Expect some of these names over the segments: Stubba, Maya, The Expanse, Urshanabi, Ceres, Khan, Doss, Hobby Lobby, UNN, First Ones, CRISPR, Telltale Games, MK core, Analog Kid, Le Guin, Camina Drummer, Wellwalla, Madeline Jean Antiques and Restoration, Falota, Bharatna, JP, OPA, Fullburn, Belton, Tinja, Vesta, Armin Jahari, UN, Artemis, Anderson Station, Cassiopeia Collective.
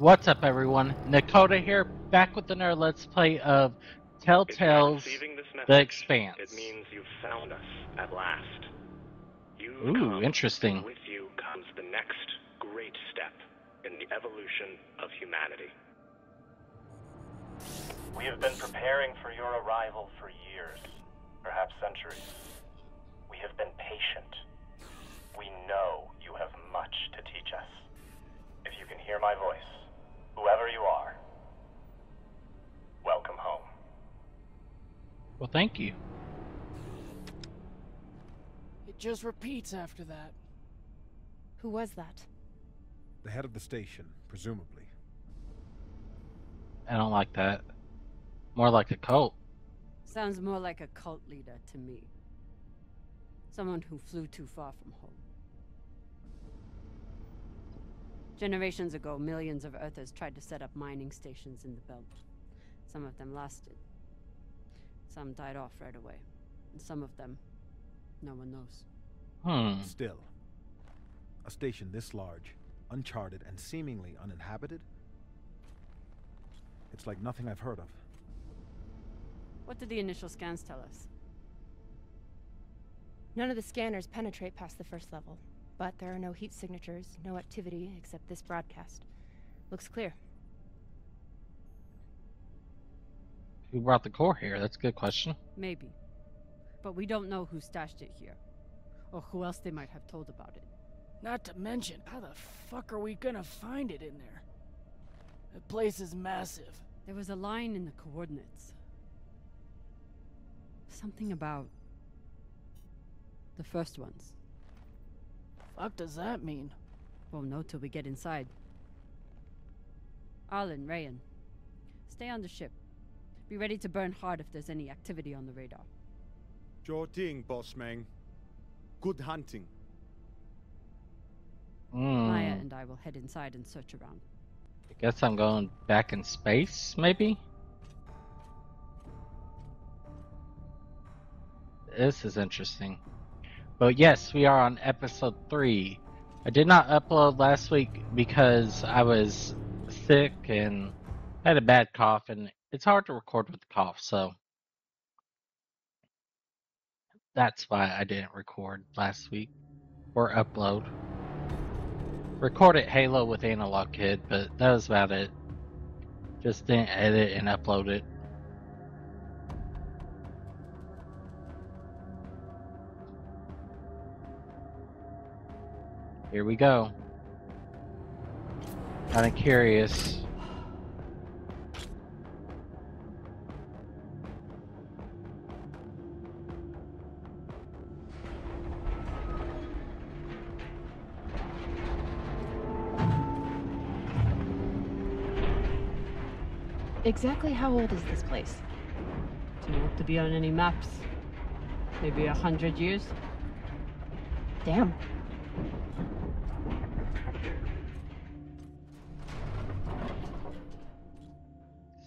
What's up, everyone? Nakoda here, back with another Let's Play of Telltale's The Expanse. It means you've found us at last. Ooh, interesting. With you comes the next great step in the evolution of humanity. We have been preparing for your arrival for years, perhaps centuries. We have been patient. We know you have much to teach us. If you can hear my voice, whoever you are, welcome home. Well, thank you. It just repeats after that. Who was that? The head of the station, presumably. I don't like that. More like a cult. Sounds more like a cult leader to me. Someone who flew too far from home. Generations ago, millions of Earthers tried to set up mining stations in the belt. Some of them lasted. Some died off right away. And some of them, no one knows. Still, a station this large, uncharted, and seemingly uninhabited? It's like nothing I've heard of. What did the initial scans tell us? None of the scanners penetrate past the first level, but there are no heat signatures, no activity, except this broadcast. Looks clear. Who brought the core here? That's a good question. Maybe. But we don't know who stashed it here, or who else they might have told about it. Not to mention, how the fuck are we gonna find it in there? The place is massive. There was a line in the coordinates. Something about the first ones. Fuck does that mean? We'll know till we get inside. Arlen, Rayan, stay on the ship. Be ready to burn hard if there's any activity on the radar. Sure thing, boss man. Good hunting. Maya and I will head inside and search around. I guess I'm going back in space, maybe? This is interesting. But yes, we are on episode 3. I did not upload last week because I was sick and had a bad cough, and it's hard to record with the cough, so that's why I didn't record last week or upload. Recorded Halo with Analog Kid, but that was about it. Just didn't edit and upload it. Here we go. Kinda curious. Exactly how old is this place? Too old to be on any maps. Maybe 100 years? Damn.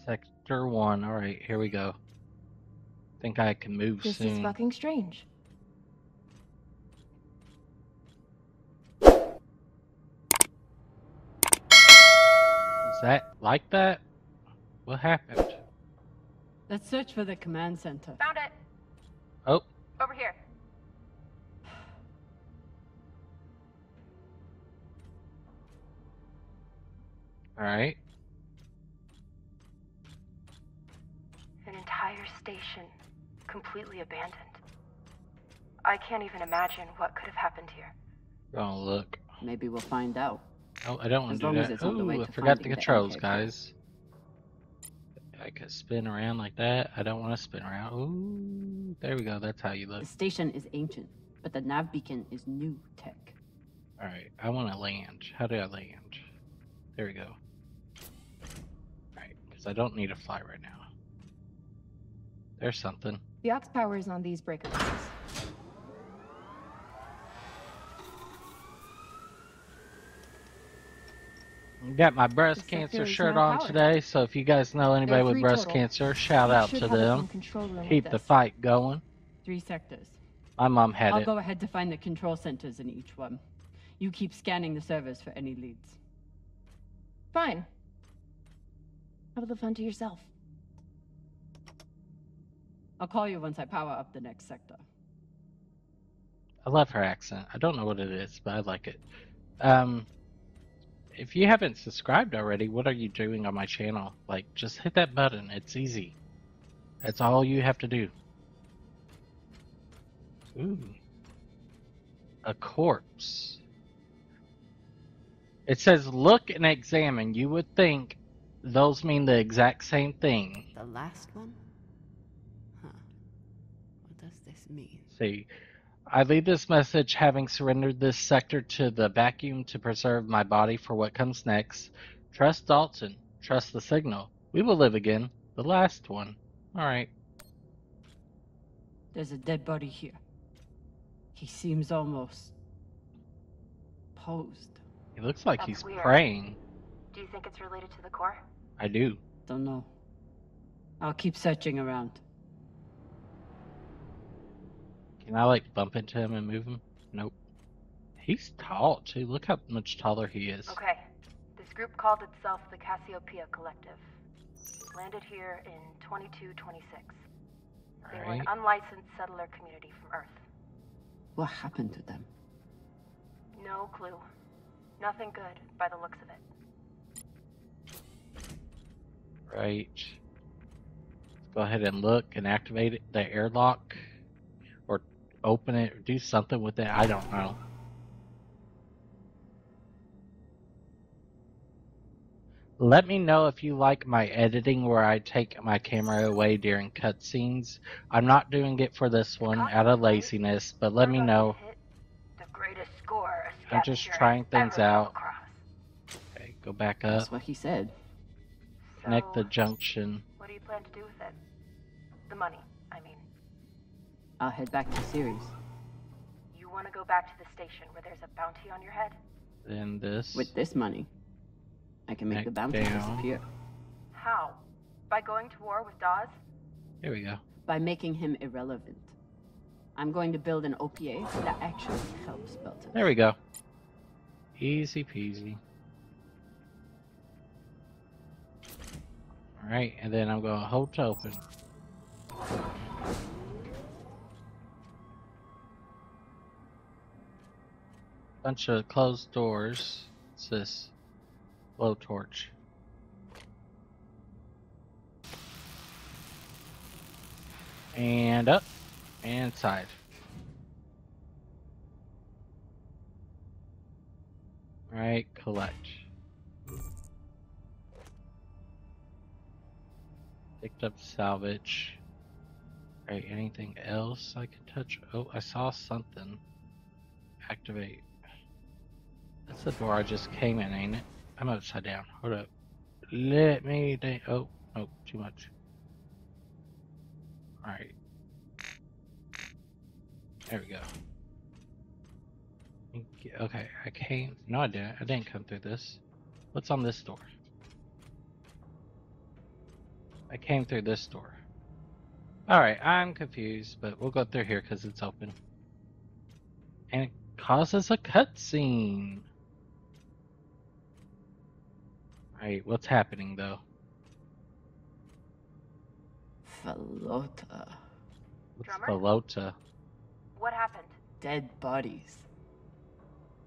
Sector 1. Alright, here we go. Think I can move soon. This is fucking strange. Is that like that? What happened? Let's search for the command center. Found it. Oh. Over here. Alright. An entire station, completely abandoned. I can't even imagine what could have happened here. Oh, look. Maybe we'll find out. Oh, I don't want to do that. Ooh, I forgot the controls, guys. I could spin around like that. I don't want to spin around. Ooh, there we go. That's how you look. The station is ancient, but the nav beacon is new tech. All right, I want to land. How do I land? There we go. All right, because I don't need to fly right now. There's something. The aux power is on these breaker boxes. Got my breast cancer shirt on today, so if you guys know anybody with breast cancer, shout out to them. Keep the fight going. 3 sectors. My mom had it. I'll go ahead to find the control centers in each one. You keep scanning the servers for any leads. Fine. Have the fun to yourself. I'll call you once I power up the next sector. I love her accent. I don't know what it is, but I like it. If you haven't subscribed already, what are you doing on my channel? Like, just hit that button. It's easy. That's all you have to do. Ooh. A corpse. It says, look and examine. You would think those mean the exact same thing. The last one? Huh. What does this mean? See, I leave this message having surrendered this sector to the vacuum to preserve my body for what comes next. Trust Dalton. Trust the signal. We will live again. The last one. Alright. There's a dead body here. He seems almost... posed. He looks like he's praying. Do you think it's related to the core? I do. Don't know. I'll keep searching around. Can I, like, bump into him and move him? Nope. He's tall, too. Look how much taller he is. Okay. This group called itself the Cassiopeia Collective. Landed here in 2226. They were an unlicensed settler community from Earth. What happened to them? No clue. Nothing good, by the looks of it. Right. Let's go ahead and look and activate it, the airlock. Or open it, or do something with it. I don't know. Let me know if you like my editing where I take my camera away during cutscenes. I'm not doing it for this one out of laziness, but let me know. I'm just trying things out. Okay, go back up. That's what he said. Connect the junction. What do you plan to do with it? The money, I mean. I'll head back to Ceres. You want to go back to the station where there's a bounty on your head? Then this. With this money, I can make the bounty disappear. How? By going to war with Dawes? Here we go. By making him irrelevant. I'm going to build an OPA that actually helps Belton. There we go. Easy peasy. Alright, and then I'm going to hold to open. Bunch of closed doors. What's this? Blowtorch. And up. And side. Alright, collect. Picked up salvage. Alright, anything else I can touch? Oh, I saw something. Activate. That's the door I just came in, ain't it? I'm upside down. Hold up. Let me... oh, oh, too much. Alright. There we go. Okay, I came... No, I didn't. I didn't come through this. What's on this door? I came through this door. Alright, I'm confused, but we'll go through here because it's open. And it causes a cutscene. Alright, what's happening, though? Falota. What's Falota? What happened? Dead bodies.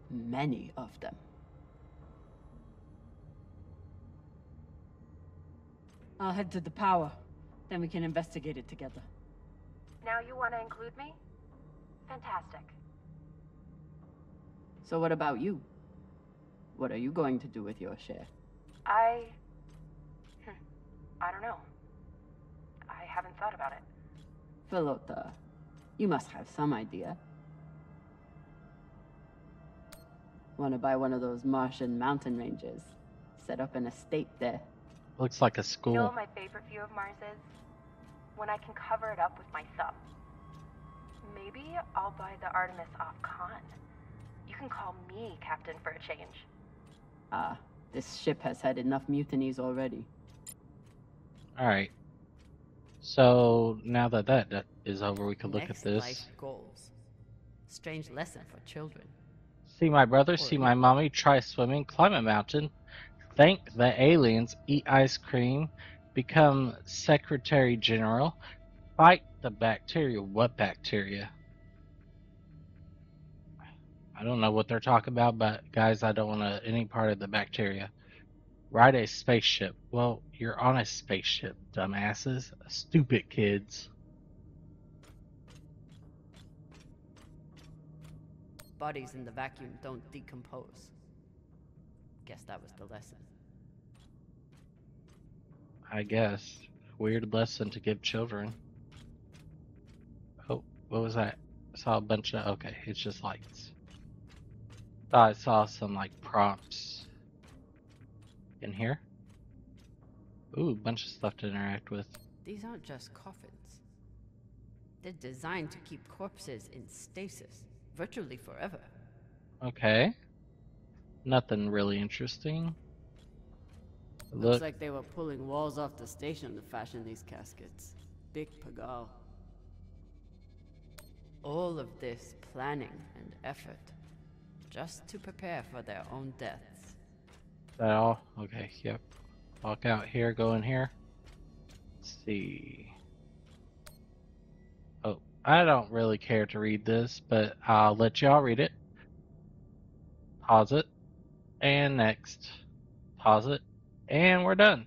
Many of them. I'll head to the power. Then we can investigate it together. Now you want to include me? Fantastic. So what about you? What are you going to do with your share? I don't know. I haven't thought about it. Falota. You must have some idea. Want to buy one of those Martian mountain ranges? Set up an estate there. Looks like a school. You know what my favorite view of Mars is? When I can cover it up with my thumb. Maybe I'll buy the Artemis off Khan. You can call me captain for a change. Ah, this ship has had enough mutinies already. Alright. So now that that is over, we can look at this. Next life goals. Strange lesson for children. See my brother, see my mommy, try swimming, climb a mountain, thank the aliens, eat ice cream, become Secretary General, fight the bacteria. What bacteria? I don't know what they're talking about, but guys, I don't want any part of the bacteria. Ride a spaceship. Well, you're on a spaceship, dumbasses. Stupid kids. Bodies in the vacuum don't decompose. Guess that was the lesson. I guess. Weird lesson to give children. Oh, what was that? I saw a bunch of... Okay, it's just lights. Thought I saw some, like, prompts in here. Ooh, a bunch of stuff to interact with. These aren't just coffins. They're designed to keep corpses in stasis virtually forever. Okay. Nothing really interesting. Looks like they were pulling walls off the station to fashion these caskets. Big Pagal. All of this planning and effort just to prepare for their own deaths. Is that all? Okay, yep. Walk out here, go in here. Let's see. Oh, I don't really care to read this, but I'll let y'all read it. Pause it. And next. Pause it. And we're done.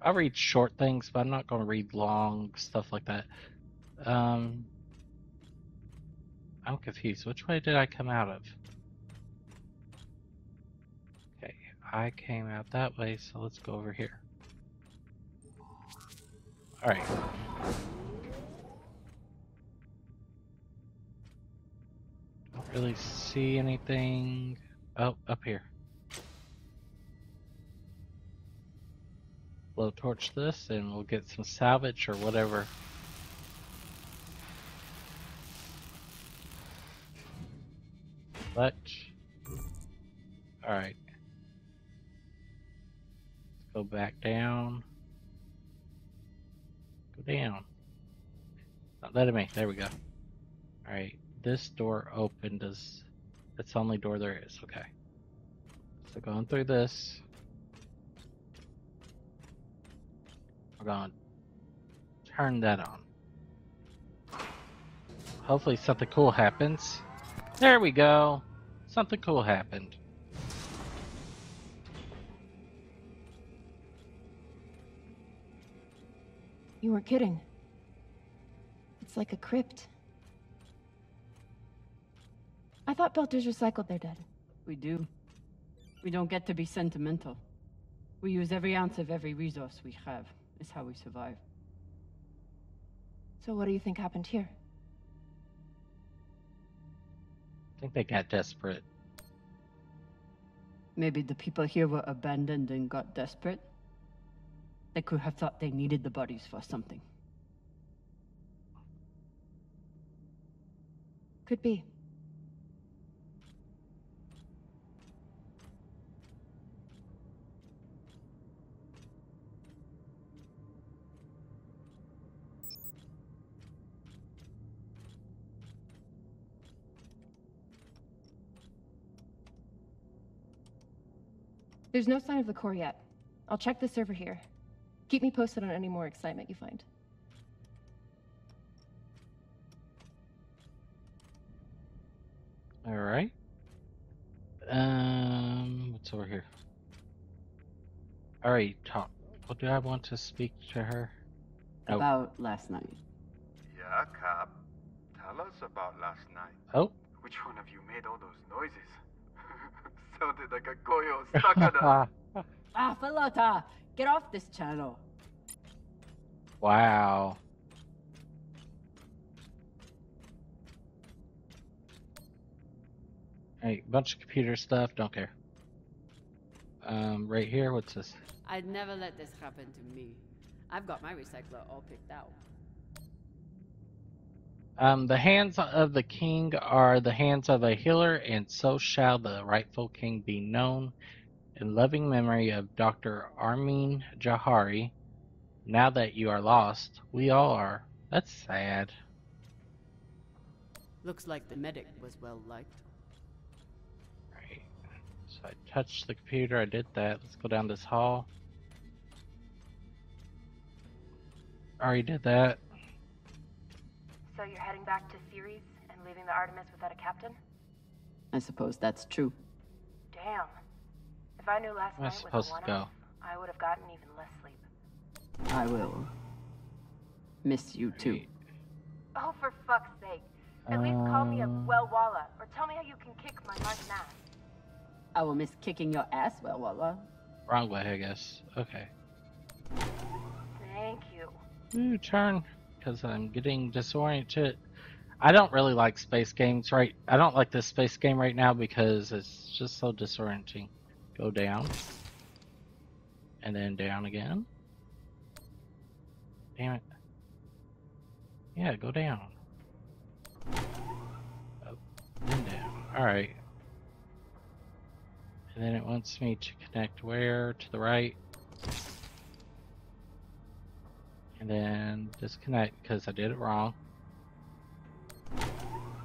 I read short things, but I'm not going to read long stuff like that. I'm confused. Which way did I come out of? Okay, I came out that way, so let's go over here. Alright. Don't really see anything. Oh, up here. Blowtorch this and we'll get some salvage or whatever. But alright. Go back down. Go down. Not letting me. There we go. Alright. This door opened as it's the only door there is, okay. So going through this. We're gonna turn that on. Hopefully something cool happens. There we go. Something cool happened. You were kidding. It's like a crypt. I thought Belters recycled their dead. We do. We don't get to be sentimental. We use every ounce of every resource we have. Is how we survive. So what do you think happened here? I think they got desperate. Maybe the people here were abandoned and got desperate. They could have thought they needed the bodies for something. Could be. There's no sign of the core yet. I'll check the server here. Keep me posted on any more excitement you find. All right. What's over here? All right, talk. What do I want to speak to her? Oh. About last night. Yeah, Cap. Tell us about last night. Oh. Which one of you made all those noises? Like a coyote stuck on a... Ah, Falota, get off this channel. Wow. Hey, bunch of computer stuff, don't care. Right here, what's this? I'd never let this happen to me. I've got my recycler all picked out. The hands of the king are the hands of a healer, and so shall the rightful king be known. In loving memory of Dr. Armin Jahari, now that you are lost, we all are. That's sad. Looks like the medic was well liked. Right. So So I touched the computer, I did that. Let's go down this hall. Already did that. So you're heading back to Ceres and leaving the Artemis without a captain? I suppose that's true. Damn. If I knew last night was a one-off, I would have gotten even less sleep. I will miss you too. Oh, for fuck's sake. At least call me a Wellwalla, or tell me how you can kick my marked ass. I will miss kicking your ass, Wellwalla. Wrong way, I guess. Okay. Thank you. Ooh, turn, because I'm getting disoriented. I don't really like space games, right? I don't like this space game right now because it's just so disorienting. Go down. And then down again. Damn it. Yeah, go down. Up and down. Alright. And then it wants me to connect where? To the right. And then disconnect because I did it wrong.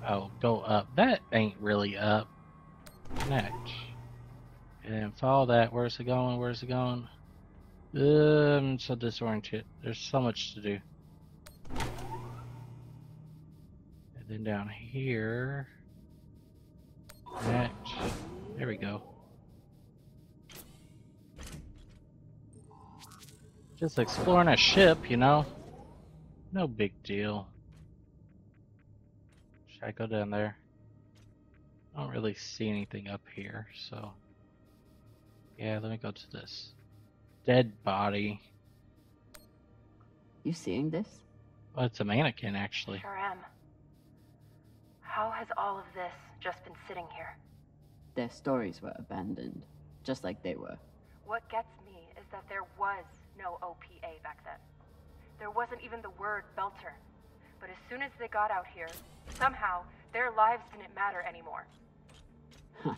Oh, go up. That ain't really up. Connect. And then follow that. Where's it going? Where's it going? I'm so disoriented. There's so much to do. And then down here. Connect. There we go. Just exploring a ship, you know? No big deal. Should I go down there? I don't really see anything up here, so... Yeah, let me go to this. Dead body. You seeing this? Well, it's a mannequin, actually. Sure am. How has all of this just been sitting here? Their stories were abandoned, just like they were. What gets me is that there was no OPA back then. There wasn't even the word belter. But as soon as they got out here, somehow, their lives didn't matter anymore. Huh.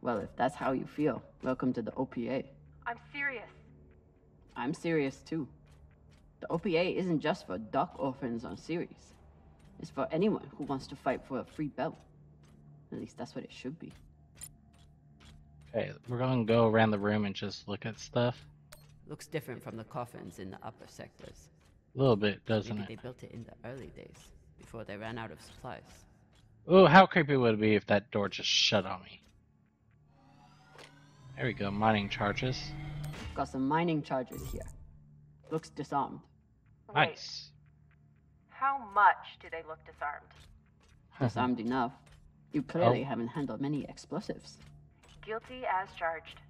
Well, if that's how you feel, welcome to the OPA. I'm serious. I'm serious too. The OPA isn't just for dock orphans on Ceres. It's for anyone who wants to fight for a free belt. At least that's what it should be. Okay, we're gonna go around the room and just look at stuff. Looks different from the coffins in the upper sectors. A little bit, doesn't it? Maybe they built it in the early days, before they ran out of supplies. Ooh, how creepy would it be if that door just shut on me? There we go, mining charges. Got some mining charges here. Looks disarmed. Wait, nice. How much do they look disarmed? Disarmed enough. You clearly haven't handled many explosives. Guilty as charged.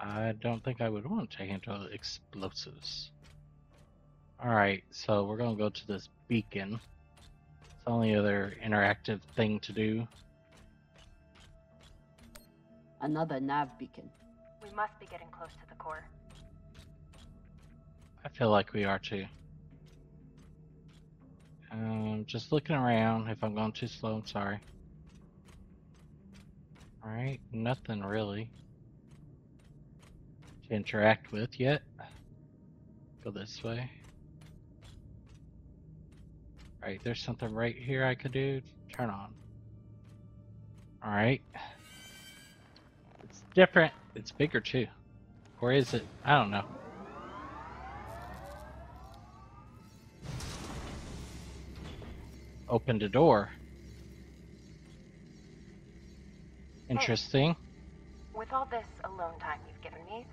I don't think I would want to handle explosives. Alright, so we're gonna go to this beacon. It's the only other interactive thing to do. Another nav beacon. We must be getting close to the core. I feel like we are too. Just looking around. If I'm going too slow, I'm sorry. Alright, nothing really to interact with yet. Go this way. Alright, there's something right here I could do. Turn on. Alright. It's different. It's bigger too. Or is it? I don't know. Opened a door. Interesting. Hey, with all this alone time you've given me,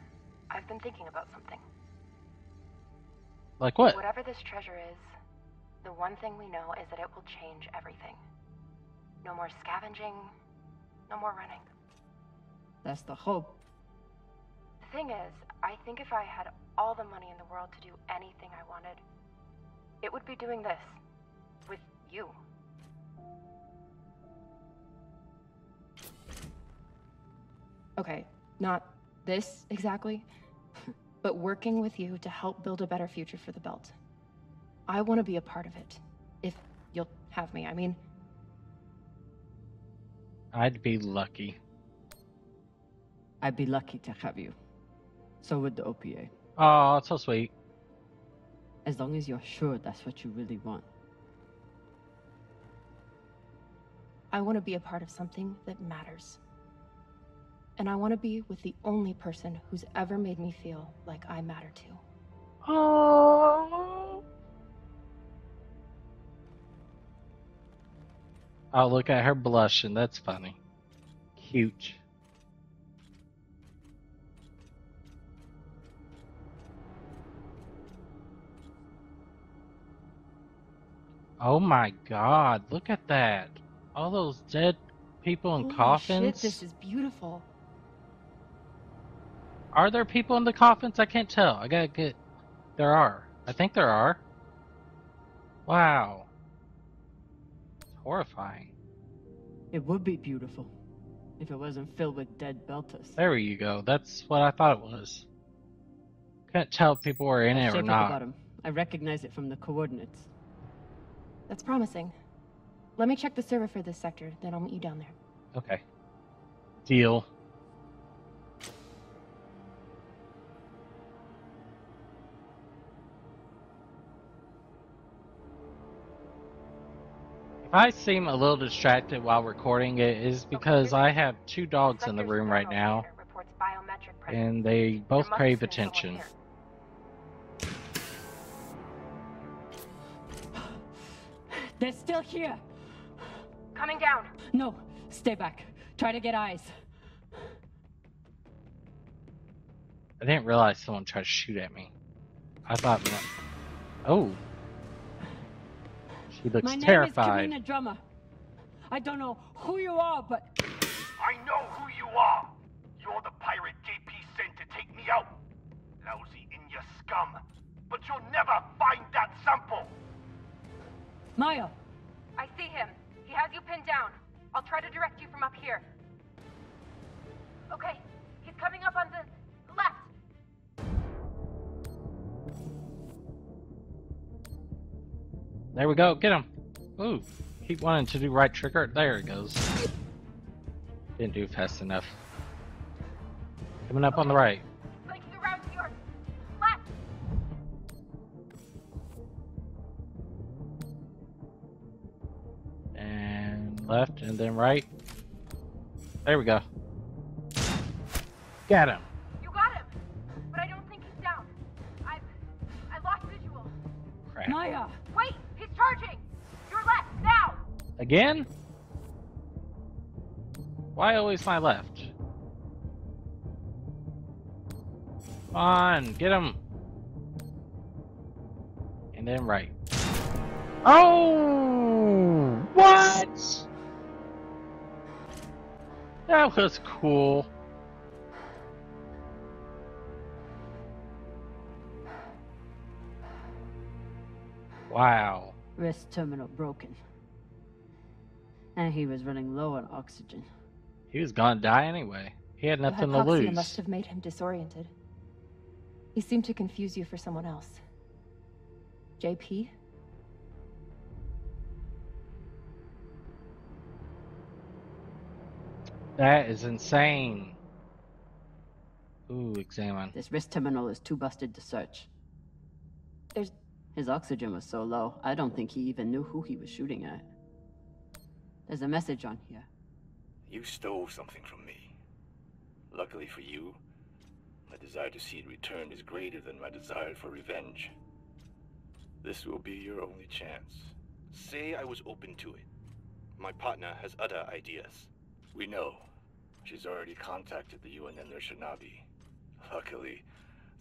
I've been thinking about something. Like what? Whatever this treasure is, the one thing we know is that it will change everything. No more scavenging, no more running. That's the hope. The thing is, I think if I had all the money in the world to do anything I wanted, it would be doing this with you. Okay, not this exactly, but working with you to help build a better future for the belt. I want to be a part of it, if you'll have me. I mean, I'd be lucky. I'd be lucky to have you. So would the OPA. Oh, it's so sweet. As long as you're sure that's what you really want. I want to be a part of something that matters. And I want to be with the only person who's ever made me feel like I matter to. Oh. Oh, look at her blushing. That's funny. Cute. Oh my God, look at that. All those dead people in holy coffins. Shit, this is beautiful. Are there people in the coffins? I can't tell. I gotta get... There are. I think there are. Wow. It's horrifying. It would be beautiful if it wasn't filled with dead Beltas. There you go. That's what I thought it was. Couldn't tell if people were in it or not. Bottom. I recognize it from the coordinates. That's promising. Let me check the server for this sector, then I'll meet you down there. Okay. Deal. If I seem a little distracted while recording, it is because I have two dogs in the room right now, and they both crave attention. They're still here. Coming down. No, stay back. Try to get eyes. I didn't realize someone tried to shoot at me. I thought, oh, she looks terrified. My name is Camina Drummer. I don't know who you are, but I know who you are. You're the pirate JP sent to take me out. Lousy in your scum, but you'll never find that sample. Maya! I see him. He has you pinned down. I'll try to direct you from up here. Okay, he's coming up on the left. There we go, get him. Ooh, keep wanting to do right trigger. There it goes. Didn't do fast enough. Coming up on the right. Left and then right. There we go. Got him. You got him, but I don't think he's down. I lost visual. Crap. Maya, wait! He's charging. Your left now. Again? Why always my left? Come on, get him. And then right. Oh! What? That was cool. Wow. Wrist terminal broken. And he was running low on oxygen. He was gonna die anyway. He had nothing to lose. Hypoxia must have made him disoriented. He seemed to confuse you for someone else. JP? That is insane. Ooh, examine. This wrist terminal is too busted to search. There's... His oxygen was so low, I don't think he even knew who he was shooting at. There's a message on here. You stole something from me. Luckily for you, my desire to see it returned is greater than my desire for revenge. This will be your only chance. Say I was open to it. My partner has other ideas. We know. She's already contacted the UN and their Shinabi. Luckily,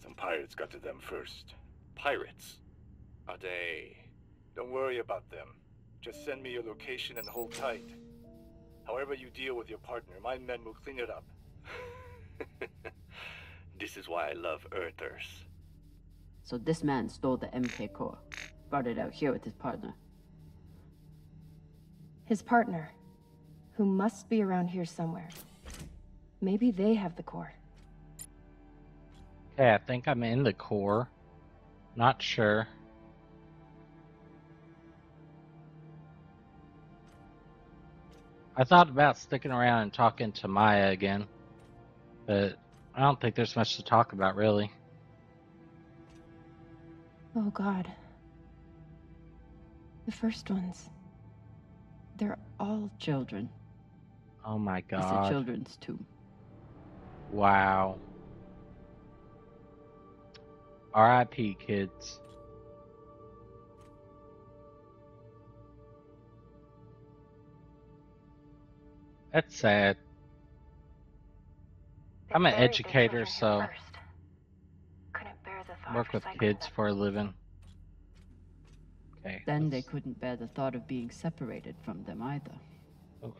some pirates got to them first. Pirates? Are they? Don't worry about them. Just send me your location and hold tight. However you deal with your partner, my men will clean it up. This is why I love Earthers. So this man stole the MK core. Brought it out here with his partner. His partner? Who must be around here somewhere. Maybe they have the core. Okay, I think I'm in the core. Not sure. I thought about sticking around and talking to Maya again, but I don't think there's much to talk about, really. Oh God. The first ones. They're all children. Oh my God. It's a children's tomb. Wow. RIP, kids. That's sad. I'm an educator, so work with kids for a living. Okay. Then they couldn't bear the thought of being separated from them either. Oh.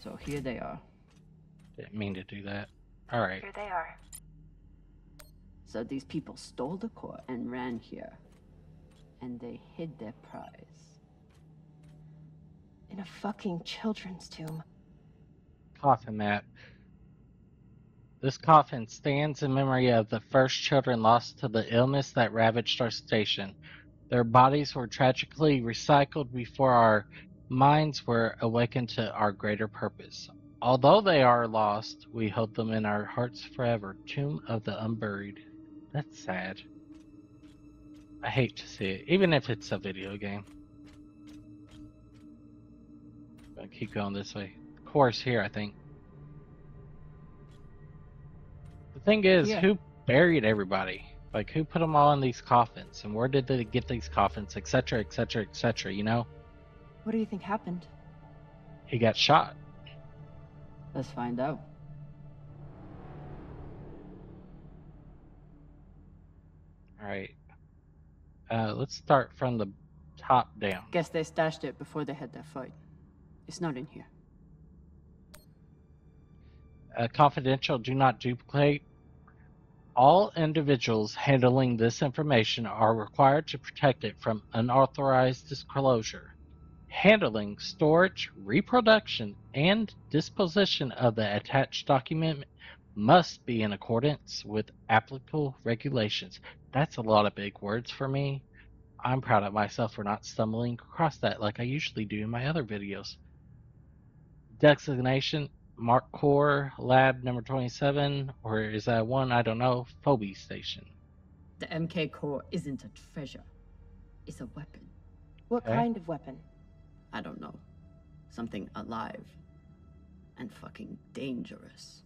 So here they are. Didn't mean to do that. All right. Here they are. So these people stole the core and ran here. And they hid their prize. In a fucking children's tomb. Coffin map. This coffin stands in memory of the first children lost to the illness that ravaged our station. Their bodies were tragically recycled before our minds were awakened to our greater purpose. Although they are lost, we hold them in our hearts forever. Tomb of the Unburied. That's sad. I hate to see it, even if it's a video game. I'll keep going this way. Course here, I think. The thing is, yeah. Who buried everybody? Like, who put them all in these coffins? And where did they get these coffins? Etc, etc, etc, you know? What do you think happened? He got shot. Let's find out. Alright. Let's start from the top down. Guess they stashed it before they had that fight. It's not in here. Confidential, do not duplicate. All individuals handling this information are required to protect it from unauthorized disclosure. Handling, storage, reproduction, and disposition of the attached document must be in accordance with applicable regulations. That's a lot of big words for me. I'm proud of myself for not stumbling across that like I usually do in my other videos. Designation. Mark Core, Lab number 27, or is that one? I don't know. Phobie Station. The MK core isn't a treasure. It's a weapon. What kind of weapon? I don't know. Something alive. And fucking dangerous.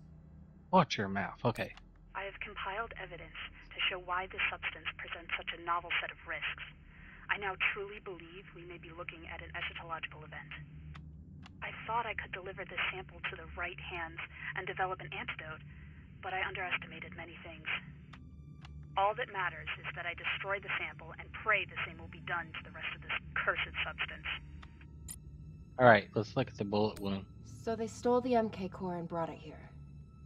Watch your mouth. Okay. I have compiled evidence to show why this substance presents such a novel set of risks. I now truly believe we may be looking at an eschatological event. I thought I could deliver this sample to the right hands and develop an antidote, but I underestimated many things. All that matters is that I destroy the sample and pray the same will be done to the rest of this cursed substance. Alright, let's look at the bullet wound. So they stole the MK core and brought it here,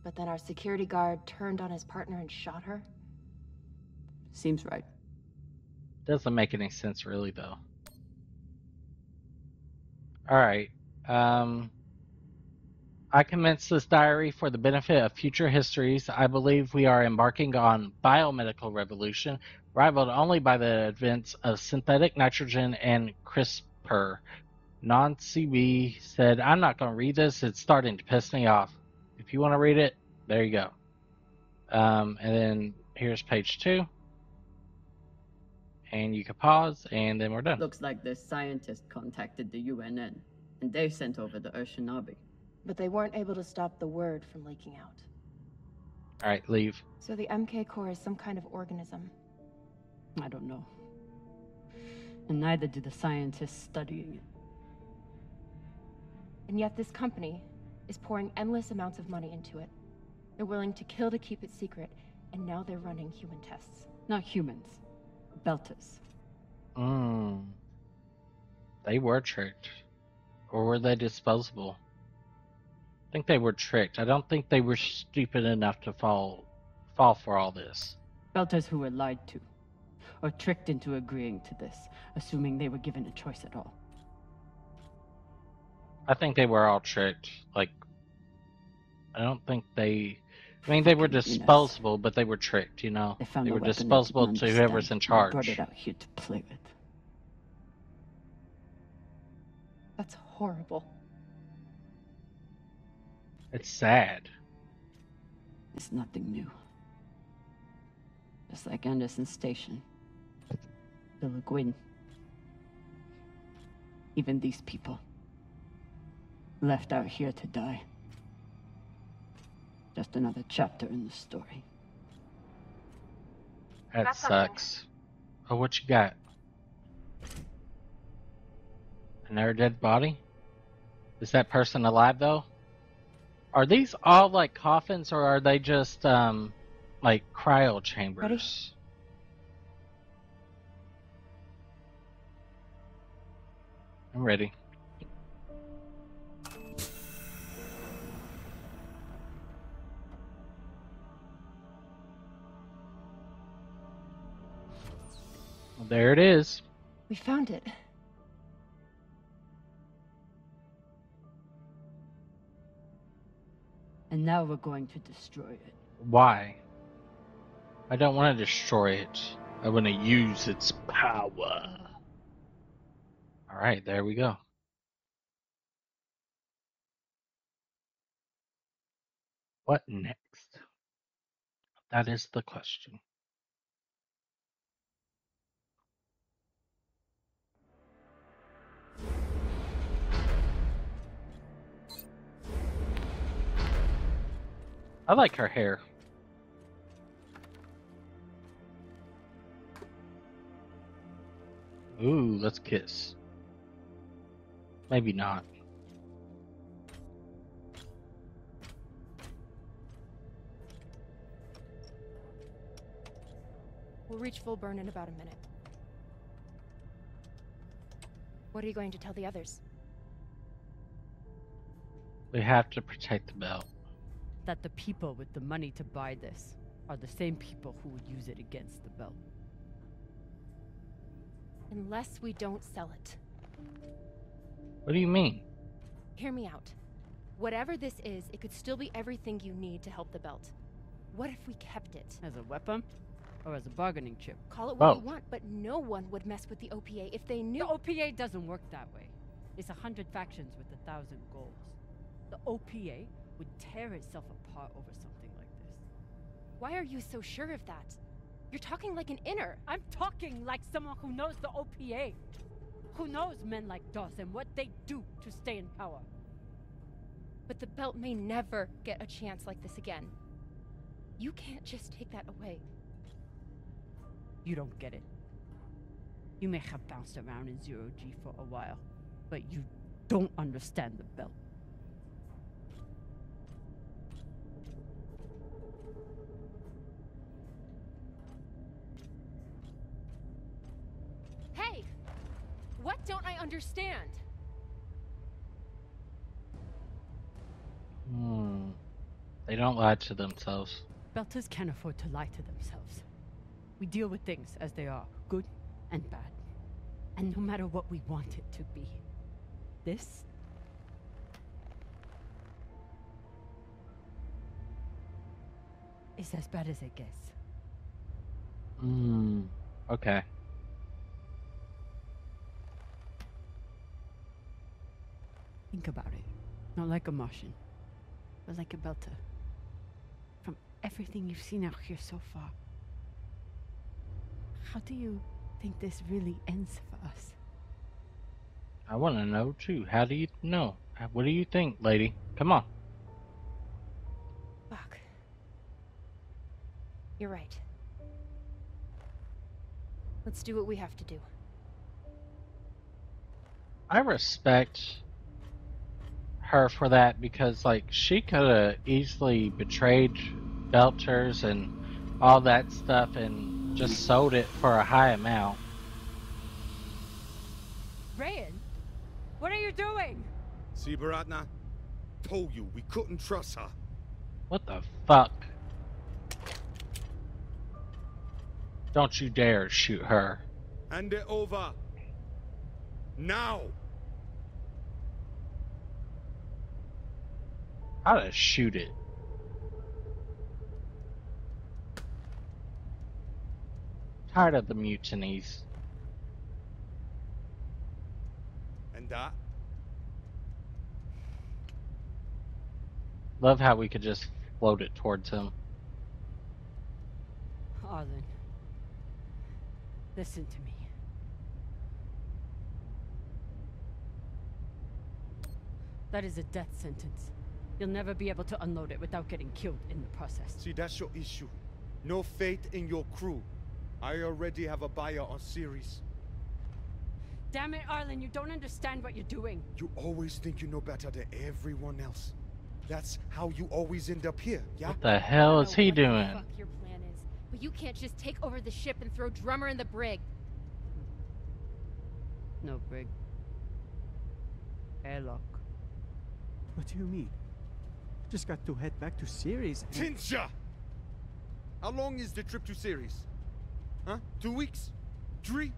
but then our security guard turned on his partner and shot her? Seems right. Doesn't make any sense really, though. Alright. I commence this diary for the benefit of future histories. I believe we are embarking on biomedical revolution, rivaled only by the advents of synthetic nitrogen and CRISPR. Non-CB said, I'm not going to read this. It's starting to piss me off. If you want to read it, there you go. And then here's page 2. And you can pause, and then we're done. Looks like this scientist contacted the UNN. And they sent over the Urshanabi. But they weren't able to stop the word from leaking out. Alright, leave. So the MK core is some kind of organism? I don't know. And neither do the scientists studying it. And yet this company is pouring endless amounts of money into it. They're willing to kill to keep it secret, and now they're running human tests. Not humans. Belters. They were tricked. Or were they disposable? I think they were tricked. I don't think they were stupid enough to fall for all this. Belters who were lied to, or tricked into agreeing to this, assuming they were given a choice at all. I think they were all tricked. Like, I don't think they... I mean, they were disposable, but they were tricked, you know? They were disposable to whoever's in charge. Brought it out here to play with. That's horrible. It's sad. It's nothing new. Just like Anderson Station, the Le Guin, even these people left out here to die. Just another chapter in the story. That sucks. Oh, what you got? Another dead body? Is that person alive though? Are these all like coffins, or are they just like cryo chambers? Ready? I'm ready. Well, there it is. We found it. And now we're going to destroy it. Why? I don't want to destroy it. I want to use its power. Alright, there we go. What next? That is the question. I like her hair. Ooh, let's kiss. Maybe not. We'll reach Fullburn in about a minute. What are you going to tell the others? We have to protect the belt. That the people with the money to buy this are the same people who would use it against the belt. Unless we don't sell it. What do you mean? Hear me out. Whatever this is, it could still be everything you need to help the belt. What if we kept it? As a weapon? Or as a bargaining chip? Call it what you want, but no one would mess with the OPA if they knew— The OPA doesn't work that way. It's 100 factions with 1,000 goals. The OPA would tear itself apart over something like this. Why are you so sure of that? You're talking like an inner. I'm talking like someone who knows the OPA. Who knows men like Doss and what they do to stay in power. But the belt may never get a chance like this again. You can't just take that away. You don't get it. You may have bounced around in zero-G for a while, but you don't understand the belt. What don't I understand? They don't lie to themselves. Belters can't afford to lie to themselves. We deal with things as they are, good and bad. And no matter what we want it to be. This? Is as bad as it gets. Okay. Think about it. Not like a Martian, but like a Belter. From everything you've seen out here so far, how do you think this really ends for us? I want to know too. How do you know? What do you think, lady? Come on. Fuck. You're right. Let's do what we have to do. I respect her for that, because like she could have easily betrayed Belters and all that stuff and just sold it for a high amount. Rayan, what are you doing? See, Bharatna, told you we couldn't trust her. What the fuck? Don't you dare shoot her. Hand it over now. How to shoot it? Tired of the mutinies. And that? Love how we could just float it towards him. Arlen, listen to me. That is a death sentence. You'll never be able to unload it without getting killed in the process. See, that's your issue. No faith in your crew. I already have a buyer on Ceres. Damn it, Arlen, you don't understand what you're doing. You always think you know better than everyone else. That's how you always end up here, yeah? What the hell is he doing? What the fuck your plan is, but you can't just take over the ship and throw Drummer in the brig. No brig. Airlock. What do you mean? Just got to head back to Ceres and... Tinja! How long is the trip to Ceres? Huh? 2 weeks? 3?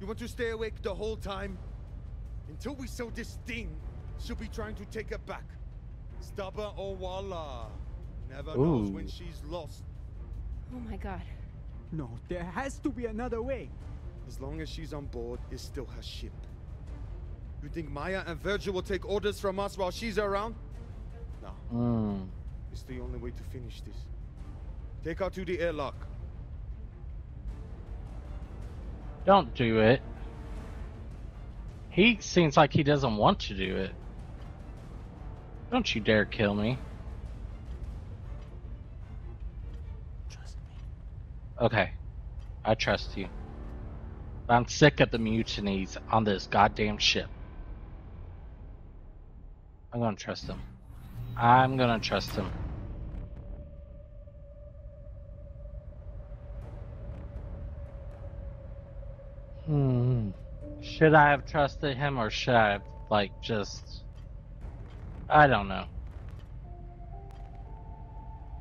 You want to stay awake the whole time? Until we sell this thing, she'll be trying to take it back. Stubba or Walla. Never knows when she's lost. Oh my god. No, there has to be another way. As long as she's on board, it's still her ship. You think Maya and Virgil will take orders from us while she's around? No. It's the only way to finish this. Take her to the airlock. Don't do it. He seems like he doesn't want to do it. Don't you dare kill me. Trust me. Okay. I trust you. But I'm sick of the mutinies on this goddamn ship. I'm gonna trust him. I'm gonna trust him. Should I have trusted him, or should I have, like, just... I don't know.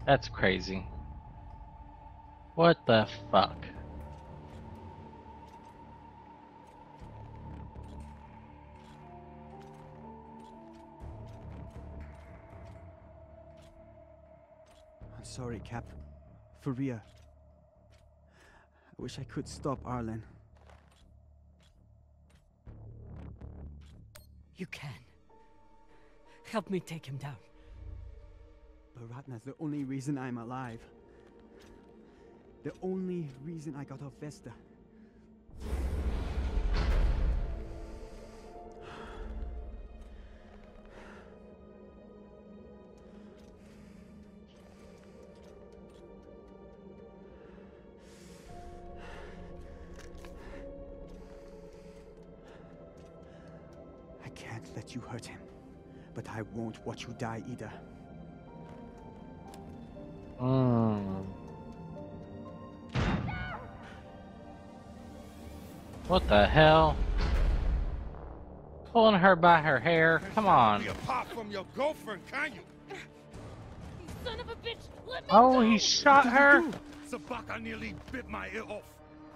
That's crazy. What the fuck? I'm sorry, Cap. For real. I wish I could stop Arlen. You can. Help me take him down. But Ratna's the only reason I'm alive. The only reason I got off Vesta. You hurt him, but I won't watch you die either. What the hell? Pulling her by her hair? Come on. You pop from your girlfriend, can you? You son of a bitch! Let me go. He shot her! Sabaka nearly bit my ear off.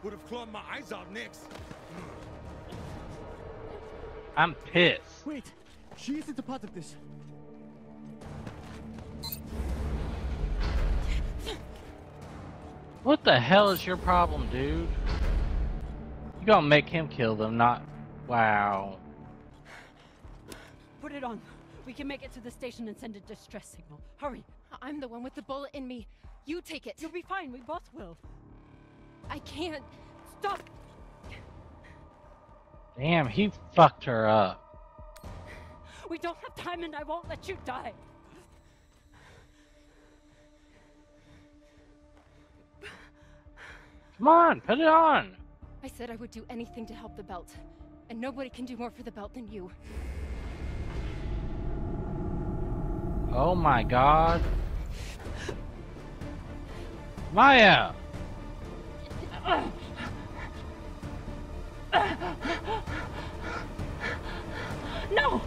Would have clawed my eyes out next. I'm pissed. Wait, she isn't a part of this. What the hell is your problem, dude? You gonna make him kill them, not... Wow. Put it on. We can make it to the station and send a distress signal. Hurry. I'm the one with the bullet in me. You take it. You'll be fine. We both will. I can't. Stop. Damn, he fucked her up. We don't have time and I won't let you die. Come on, put it on. I said I would do anything to help the belt. And nobody can do more for the belt than you. Oh my god. Maya! No!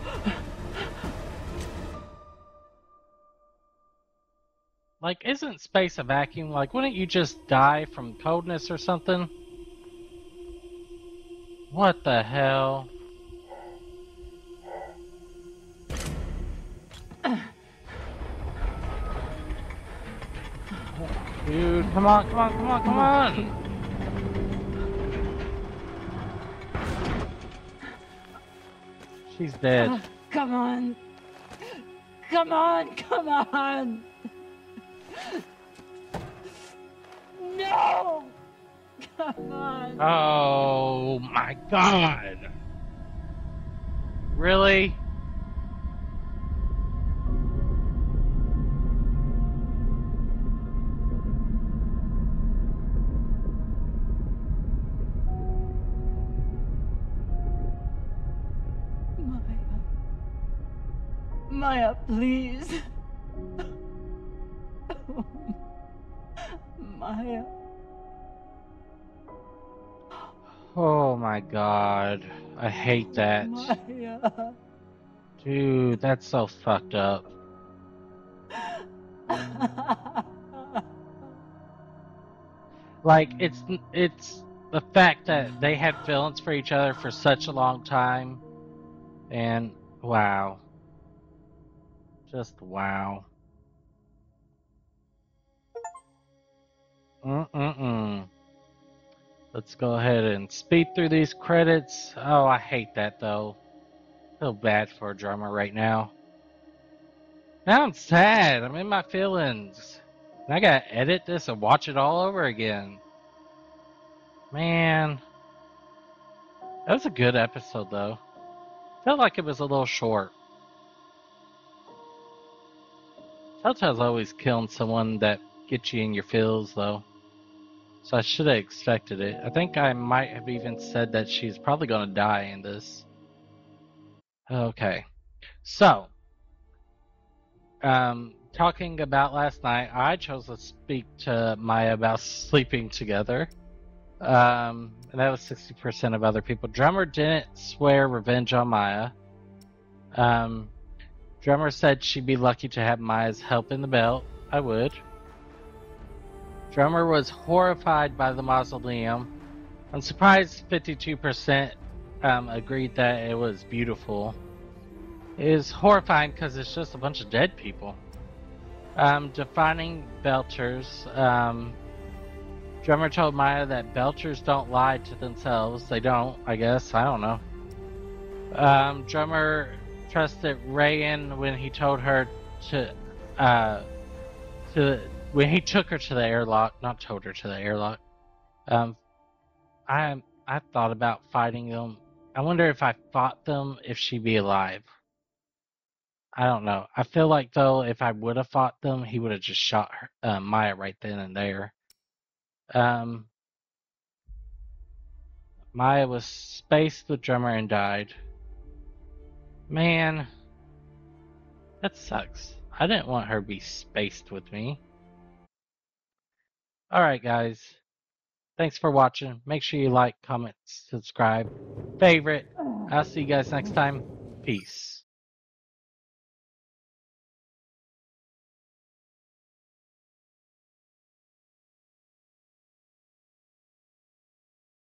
Like, isn't space a vacuum? Like, wouldn't you just die from coldness or something? What the hell? Dude, come on, come on, come on, come on! He's dead. Oh, come on. Come on, come on. No. Come on. Oh my god. Really? Maya, please. Maya. Oh my god. I hate that. Maya. Dude, that's so fucked up. Like, it's the fact that they had feelings for each other for such a long time, and wow. Just wow. Let's go ahead and speed through these credits. Oh, I hate that though. Feel bad for a drummer right now. Now I'm sad. I'm in my feelings. And I gotta edit this and watch it all over again. Man. That was a good episode though. Felt like it was a little short. Telltale's always killing someone that gets you in your feels though. So I should have expected it. I think I might have even said that she's probably gonna die in this. Okay. So. Talking about last night, I chose to speak to Maya about sleeping together. And that was 60% of other people. Drummer didn't swear revenge on Maya. Drummer said she'd be lucky to have Maya's help in the belt. I would. Drummer was horrified by the mausoleum. I'm surprised 52% agreed that it was beautiful. It is horrifying because it's just a bunch of dead people. Defining belters. Drummer told Maya that belters don't lie to themselves. They don't, I guess. I don't know. Drummer trusted Rayan when he told her when he took her to the airlock. Not told her to the airlock. I thought about fighting them. I wonder if I fought them, if she'd be alive. I don't know. I feel like, though, if I would have fought them, he would have just shot her, Maya right then and there. Maya was spaced with Drummer and died. Man, that sucks. I didn't want her to be spaced with me. Alright, guys. Thanks for watching. Make sure you like, comment, subscribe, favorite. I'll see you guys next time. Peace.